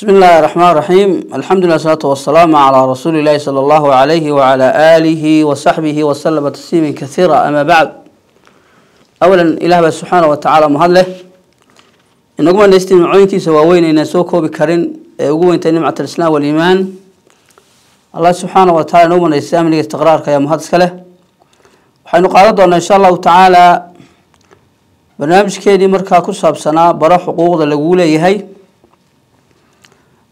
بسم الله الرحمن الرحيم. الحمد لله والصلاة والسلام على رسول الله صلى الله عليه وعلى آله وصحبه وسلم تسليما كثيرا. أما بعد، أولا إله سبحانه وتعالى مهله إنكم أن استمعونك سواوين إن سوكو بكرين وقوم أنت نمعة الإسلام والإيمان. الله سبحانه وتعالى نوما الإسلام لي استقرارك يا مهدس كله وحنقعد أن إن شاء الله تعالى برنامج كيدي مركا كسب سنة برا حقوق الأولى يهي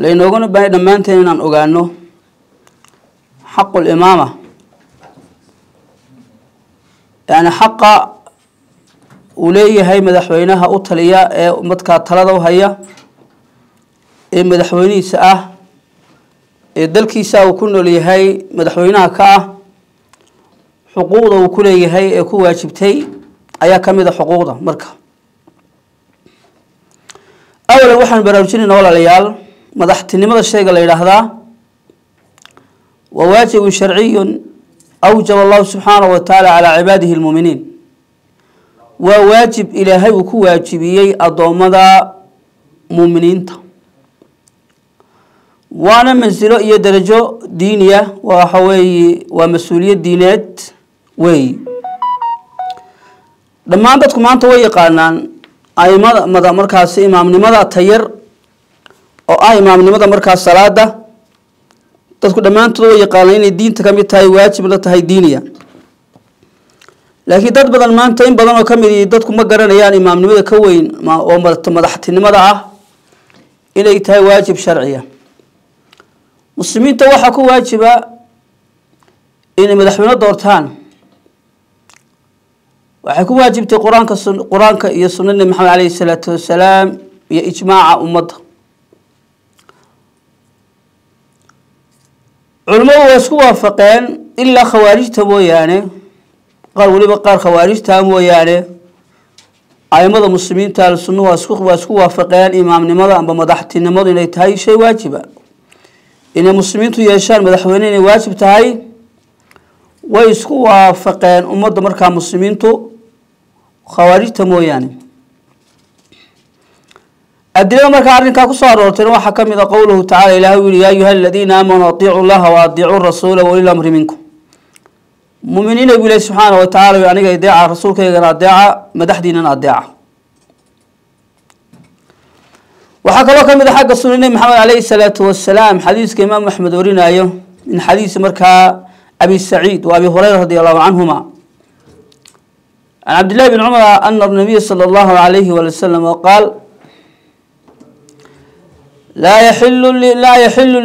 لأنه يقولون بأن المانتين أن أغانو حق الإمامة، يعني حق وليه هاي مدحوينها أطلية مدكا طلدو هيا مدحويني سأه الدلكي ساو كنو ليهاي مدحوينها كاه حقوقه وكليه هاي كو واجبتي أيا كميدا حقوقه مركا. أولا وحن براوجين نولا ليال مدحتنمada shayga la yiraahdo wa waajib sharciyyun awjaba Allah subhanahu wa ta'ala ala ibadihi almu'minin wa waajib ilahi wa ku waajibiyay adoomada mu'miniinta waana manzilo iyo darajo diiniya wa hawayi wa mas'uuliyad diineed way dhammaan dadku maanta way yaqaanaan aimada markaas imaamnimada tayar oo ay imaamnimada markaas salaada dadku dhamaantood way yaqaanay in diinta kamid tahay waajib la tahay diiniya. laakiin dad badan maanta in badan oo kamid dadku ma garanayaan imaamnimada ka weyn oo madaxtinimada ah inay tahay waajib sharci ah. muslimiinta waxa ku waajiba in madaxweyne doortaan. waxa ku waajibtay quraanka iyo sunnada Muhammad عليه الصلاة والسلام iyo ijmaaca ummadda. علماء واسكوا فقان إلا خوارج تبويانه قالوا لي بقار خوارج تبويانه أيمضى مسلمين تعال السنة واسكوا فقان إمام نمضى أم بمدحت نمضى إلى تهاي شيء واجبة إن المسلمين تيشان مدحونين واجب تهاي واسكوا فقان أمضى مركع مسلمين تو خوارج تبويانه الدليل ما كان كاكو صاروا ترى وحكم إذا قوله تعالى إلهي يا أيها الذين آمنوا أطيعوا الله وأطيعوا الرسول وأولي الأمر منكم. مؤمنين يقول سبحانه وتعالى يعني يدعى الرسول كي يدعى مدح ديننا يدعى. وحكى لكم إذا حق السنة محمد عليه الصلاة والسلام حديث كإمام أحمد ورينا أيوه من حديث مركا أبي سعيد وأبي هريرة رضي الله عنهما. عن عبد الله بن عمر أن النبي صلى الله عليه وسلم قال: لا يحل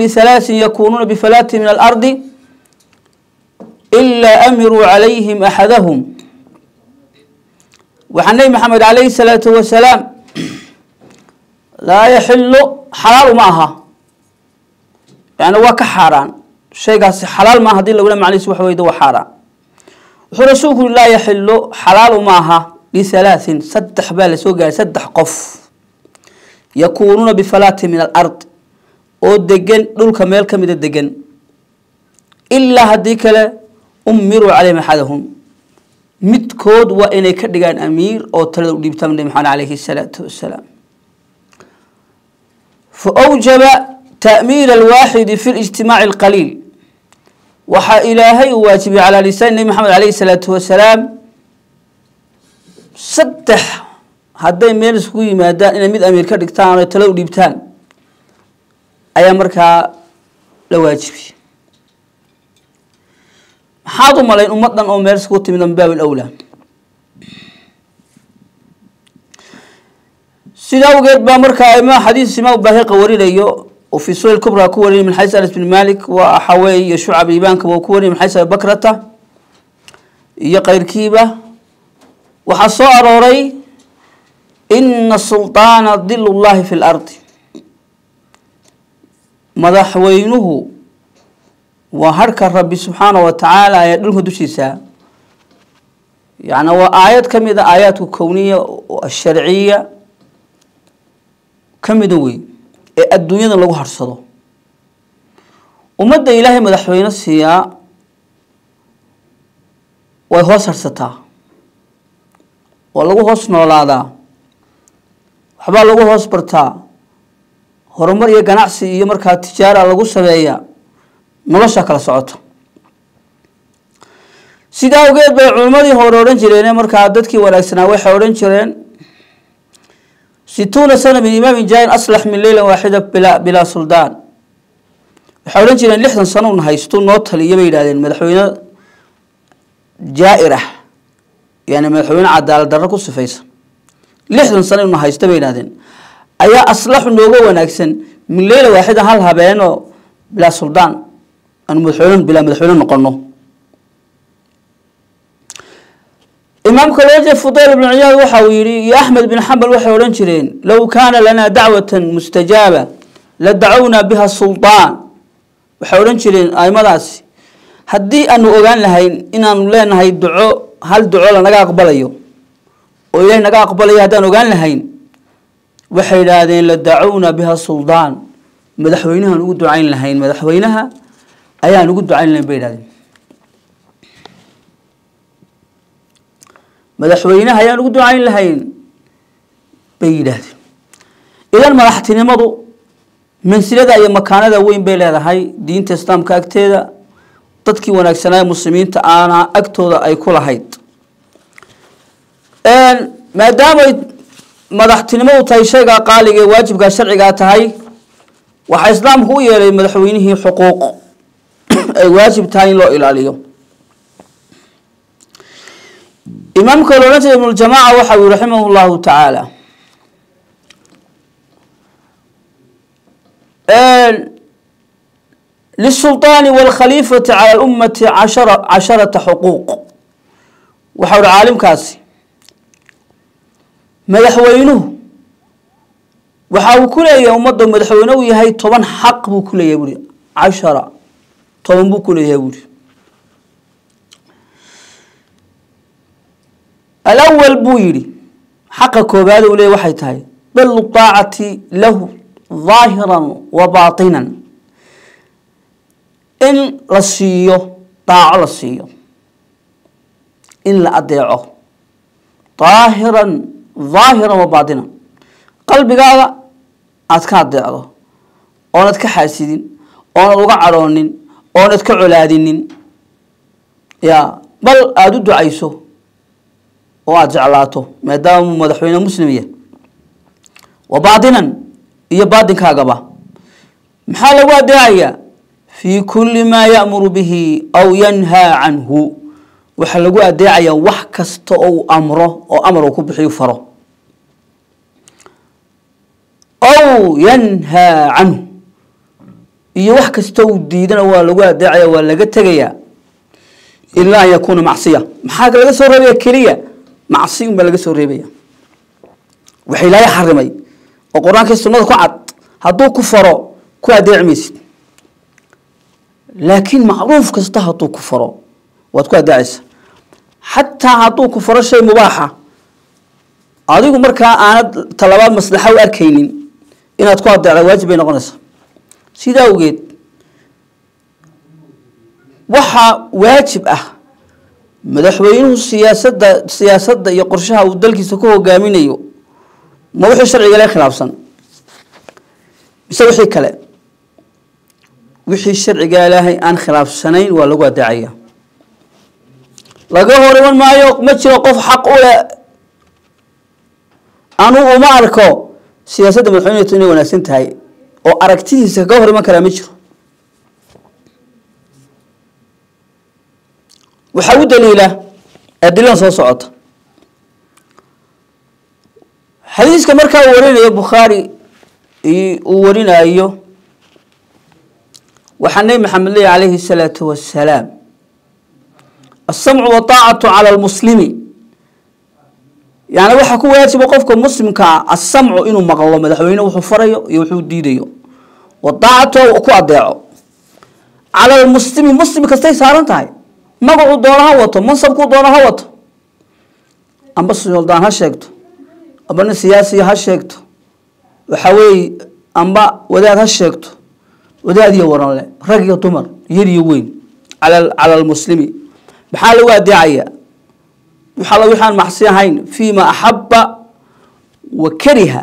لثلاث يكونون بفلاة من الأرض إلا أمروا عليهم أحدهم. وحني محمد عليه الصلاة والسلام لا يحل حلال معها، يعني هو كحرام شيء قصي حلال معها دي لولا معليش وحوي دو حرام ورسوله لا يحل حلال معها لثلاث سدح بالسوق سدح قف يكونون بفلاة من الأرض أو دجن دول كمال كم الدجن إلا هديك لا أميروا عليهم أحدهم مت كود وإن كدجان أمير أو تلو دي بتمن محمد عليه الصلاة والسلام. فأوجب تأمير الواحد في الاجتماع القليل وحا إلهي واجب على لسان محمد عليه الصلاة والسلام ستح hadday meel isku yimaadaan in mid ameerka dhigtaan oo talo dhibtaan ayaa markaa la waajibi. haadu malay ummadan oo meel isku timidaan baa awla sidaa geed ba markaa ima hadiis sima baahi qawarinayo oo fi suul kubra ku warin min hays al-bin malik wa haway iyo shu'ab ibanka oo ku warin min hays bakrata iyo qayrkiiba waxa soo arooray إن السلطان ظل الله في الأرض مدحوينه وهرك الرب سبحانه وتعالى يدله دوشيسا يعني وآيات كم إذا آيات كونية والشرعية كم دوي الدنيا لو هرصده ومد إلهي مدحوين السياء وهو سرسته ولو هوس نولاده waxba lagu hoos bartaa horumar iyo ganacsi iyo marka tijaaro lagu sameeyaa nolosha kala socota sida ogeed bay culimadii hore oran jireen marka dadkii wanaagsanaa waxay oran jireen situna sana min imam jaan aslah min layla waahida bila sultan waxay oran jireen 60 sano una haysto noo taliye bay yiraahdeen madaxweyne jaa'ira yani madaxweyne cadaalad darro ku sifaysan 60 سنة ما هيستوي نادين أيها أصلح النوغو ونكسن من ليلة واحدة هل هبينو بلا سلطان أن مدحولون بلا مدحولون نقلنو إمام كلوجة فضيل بن عياض وحويري يا أحمد بن حنبل وحولون شرين لو كان لنا دعوة مستجابة لدعونا بها السلطان وحولون شرين أي مراسي هدي أنو أغان لهين إن أنو لين هاي الدعو هل دعو لنا قبليو وإليه نقا أقبل يهدان وقال لهين وحيلادين لدعونا بها السلطان مدحوينها نقول دعين لهين مدحوينها أيها نقول دعين لهين بيلادين مدحوينها أيها نقول دعين لهين بيلادين إذا ما راح تنمضوا من سلادة أي مكان هذا وين بيلادة هاي دين تسلام كاكتيدة تدكي ونكسناي مسلمين تآنا أكتودا أي كل هايد ما دام مدحتنمو تاي شيغا قاليغا واجبكا شرعيغا تاي وحا اسلام هو ييلي مدحوينه حقوق اي واجب تاي لو الاليو امام كلونتي من الجماعه وحا رحمه الله تعالى للسلطان والخليفه على الامه عشرة حقوق وحول عالم كاسي مدحوينه وحاو كلية ومضى مدحوينه يهي طبعا حق بو كلية بولي 10 طبعا بو كلية بولي الأول بويري حق كوباله ولي وحيتهاي بل الطاعة له ظاهرا وباطنا إن رسيه طاعة رسيه إن لأديعه طاهرا ظاهرا وباطنا قلبي هذا أتكاد هذا أنا أتكحاسدين أنا وقع عرونين أنا أتكعلادين يا بل أدود عيسو وأجعلاته ما دام مدحونا مسلمية وباطنا هي باطن كعبة محل وداعية في كل ما يأمر به أو ينهى عنه وحلقوا داعية وحكست أو أمره أو أمره كبحي فره أو ينهى عنه يوحكست وديدنا ولقوا داعية ولا قتجيا إلا يكون معصية محاكي لقى سوريبيا كرية معصية بلقى سوريبيا وحلا يحرمي وقرآن كالسنة قعد هدو كفره كوا داعميس لكن معروف كسته هدو كفره واتكوا داعس حتى هاتوك فرشة مباحة أديكو مركا أنا طلبات مصلحة وأركينين إن أتكوا داعي واجبين أغنص سيدا وجد وحا واجب مدحوينه السياسة يقرشها ودلكي سكوه قامينيو موحي الشرعي لا خلافصا بس وحي كلا وحي الشرعي لاهي أن خلاف سنين ولقوا داعية laga horeeyo ma jiro qof xaq u leh anu uma arko siyaasadda madaxweynaha inay wanaagsan tahay oo aragtidiisa ka horeeyo ma kala mid jiro waxa uu daliila adilan soo socota hadiiska marka uu warinayo Bukhari uu warinayo waxa Nabi Maxamed alayhi salaatu wassalaam السمع والطاعة على المسلم يعني waxa ku waajib qofka muslimka as-sam'u inuu maqlo madaxweynaha wuxuu farayo iyo wuxuu diidayo wadaato ku adeeco على المسلم مسلم كاستي سارنتاي مغو دونها وتو منصبكو دونها وتو اما سولدان ها شيغتو اما سياسي ها شيغتو waxa way amba wadaad ha sheegto wadaad iyo waran leh rag iyo dumar yar iyo weyn على المسلم بحال وادعيا waxa la waxaan maxsiyahayn fiima ahabba wa kariha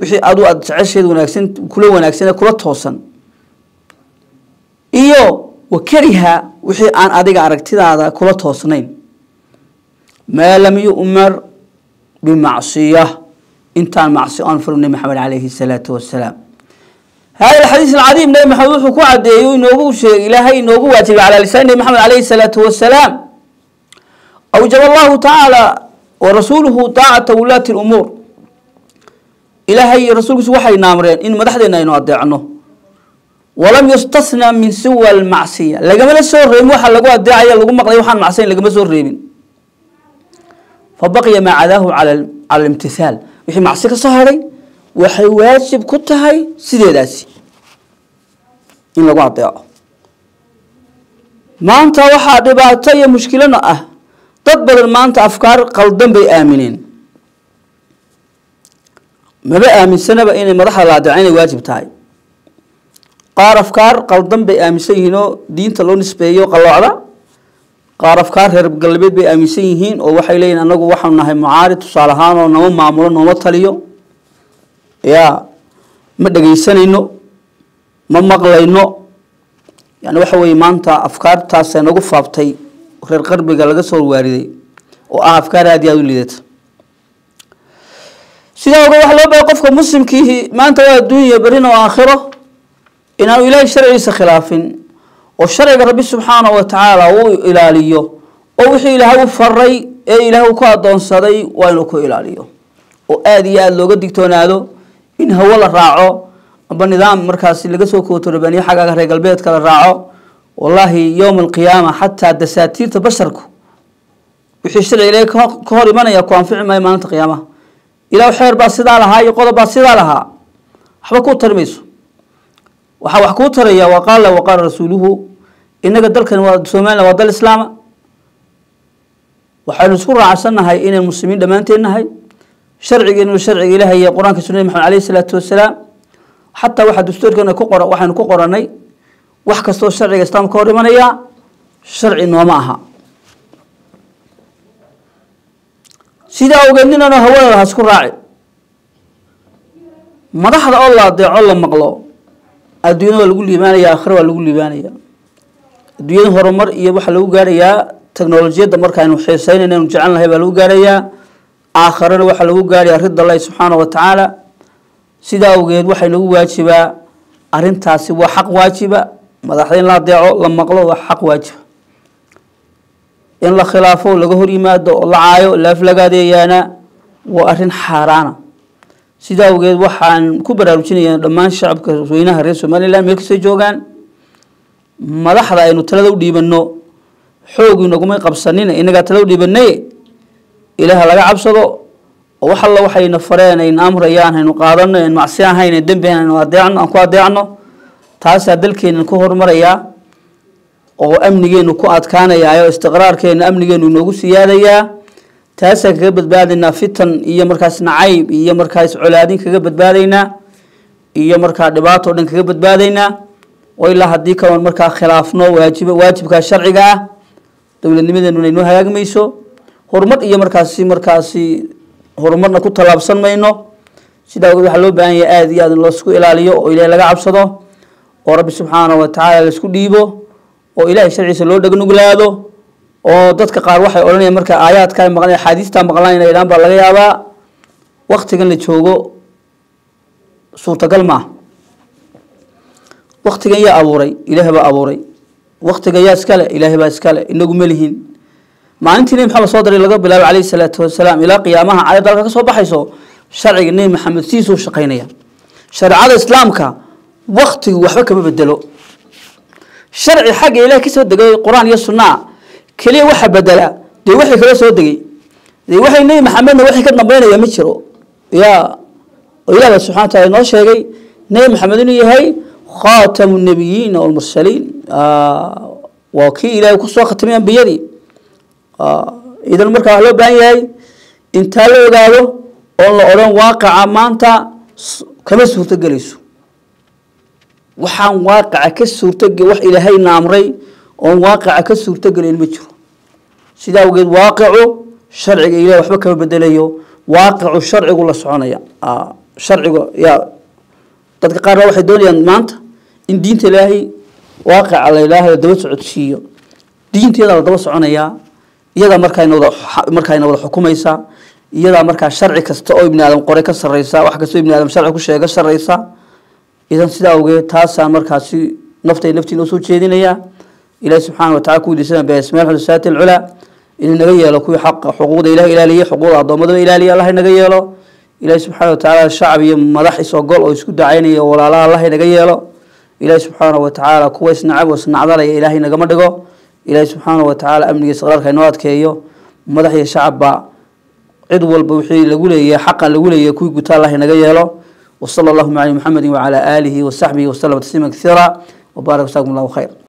wixii aadu aad jecesheed wanaagsan kula wanaagsan kula toosan iyo wakariha wixii aan adiga aragtidaada kula toosnayn ma lam yu'mar bima'siyah intaan ma'siyan farmay Muhammad alayhi salatu wassalam hada alhadith alazim nabi Muhammad wuxuu ku cadeeyay inuu sheegay Ilaahay inuu waajib ala lisan nabi Muhammad alayhi salatu wassalam awjaba Allah ta'ala wa rasuluhu ta'ata ulati al-umur Ilaahay rasuulkiisu waxay naamreen in madaxdeena inuu adeecno ولم يستثنى من سوى المعصية لجمال السوريم واحد لجوا الداعية لجوا مقلي واحد معصية لجمال السوريم فبقي ما عداه على الامتثال وحي معصية الصهري وحي واجب كتهاي سيداسي إن لجوا الداعية ما أنت واحد بعطية مشكلة نقه تقبل ما أنت أفكار قلدم بآمنين ما بقى من سنة بقينا مرحلة داعية واجب تاعي قار أفكار قلدم بأمسيهنو دين تلون سبيو قلعة قار أفكار هرب قلبي بأمسيهن أو وحيلين أنو وحناه معارض صالحان ونو معمولون وطليو يا مدقي سنينو ممقلينو يعني وحوي مانتا أفكار تاسينو قفابتي غير قربي قلقة صور واردي وأفكار هادي أوليدت سيدا وحلو بقفك مسلم كيه مانتا الدنيا برين وآخره إنه إلهي شرعي سخلاف والشرع ربي سبحانه وتعالى هو إلاليه ووحي إلهو فري إلهو كادون صدي وإنكو إلاليه وآدي آد لوغا ديكتونادو إن هو الراعو أبا نظام مركزي لغسو كوتور بني حقا ريقل بيت كلا الراعو والله يوم القيامة حتى الدساتير تبشركو وحي الشرع إليه كهوري من يكو أنفع ما يمانت قيامة إلهو حير باسدا لها يقول باسدا لها حبكو ترميسو وحكو تريا وقال رسوله إنك دلكن وسومان ودل الإسلام وحن سورة عسنا هاي إن المسلمين دمانتين هاي شرعي إنه شرعي إله هي قرآن كسنة محمد عليه الصلاة والسلام حتى واحد دستور كنا كقرأ واحد كقرأني واحد كسر شرعي الإسلام كورمانيا شرعي ومعها سيدا وجننا نهوى هسكر راعي ما رحل الله دع الله مقلو الدين والجوليبان يا آخر والجوليبان يا الدين هرمر يبغى حلو جاريا تكنولوجيا دمر كانوا حسين إنه نجعلنا هبلو جاريا آخر وحلو جاريا رد الله سبحانه وتعالى سيدا وجد وحلو واجبا أرين تاسي وحق واجبا مدحين لا ضيع لما قلوا وحق واجب إن لا خلافه لجهري ما دو الله عايو لا فلقاديانا وأرين حارانا سيدا وجد وحان كبر الوجنية لما الشعب كسوينا هرسوا ما لله ميكسي جوعان ما لحظة إنه تلو دي بنو حوج إنه قومي قبصنين إنه قتلو دي بني إله لا جاب صدق وحلا وحي نفرين إن أمر يان إنه قارن إن معصيان هين الدم بين إنه ودعنا أكو ودعنا تحس هذلك إنه كهر مريا أو أمن جينه كوات كان يا استقرار كين أمن جينه نقص سيادة يا تاسا كجبت بعدنا فتن إيا مركز نعيب إيا مركز علادين كجبت بعدنا إيا مركز دباط ودن كجبت بعدنا وإلا هديك والمركز خلافنا واجب كشرعي جاه دولة نميذ نونينو هياج ميسو هرمت إيا مركزي هرمتنا كنت لابسن ماينو سيدا وقول حلو بأن يأذي هذا الله سكو إلى ليو وإلى لقى عبصده ورب سبحانه وتعالى لسكو ديبو وإلى شرعي سلو دقنو قلادو oo dadka qaar waxay oranayaan marka aayadka maqlaan xadiistan maqlaan inay ilaan ba laga yaaba waqtigan la joogo suurtagal ma waqtigan yaa abuuray ilaahay baa abuuray waqtigan yaa iskale ilaahay baa iskale inagu malihin maalintii maxaa soo daray laga bilaabo kaleey salaatu wassalaam ila qiyaamaha aayadka ka soo baxayso sharciga nabi maxamed siiso shaqeynaya sharciyada islaamka waqtigu waxba kama bedelo sharci xaq ilaahay ka soo dagay quraan iyo sunnah كلي واحد بدلا دي واحد كلا صدقي وحي نبي محمد وحي كنا بينه يا مشرو يا الله سبحانه وتعالى نشري نبي محمد يهي خاتم النبيين والمرسلين وكيل وكسوة ختمين بيدي إذا المركب على بين يهي أنت لو قالوا والله أرون واقع ما أنت كم سورة جلسوا وحن واقع كسورة جل وح إلى هاي نامري أن واقع كسورة جل المشرو سيدا وجد واقعه شرع إلى وحبك بدليه واقع الشرع يقول الصعانة يا شرع يا تتقرر واحد دول ينمانت إن دين تلاهي واقع على إله دوت عطشية دين تلا دوت صعانة يا يلا مركاين ولا حكومة يسا يلا مركا شرع كستوي من عالم قرية كسر يسا وحكي سوي من عالم شرع كل شيء كسر يسا إذا سلا وجه تاسع مركاسي نفتي نسوي شيء دين يا إله سبحانه وتعالى كل سنة بأسماء الحسنات العلا إن نجيه له كل حق حقوق إله إلهي حقوق عظمة إلهي الله نجيه له إله سبحانه وتعالى الشعب يمدح يسوقل ويسكت عيني ولا لا الله نجيه له إله سبحانه وتعالى كويس نعب وصنع ذلك إلهي نجم دقه إله سبحانه وتعالى أمن يسقر خينات كيو مدح الشعب عدو البوحي لقوله حقا لقوله كوي قتال الله نجيه له وصلى الله على محمد وعلى آله وصحبه وسلم تسليما كثيرا وبارك وساكم الله خير.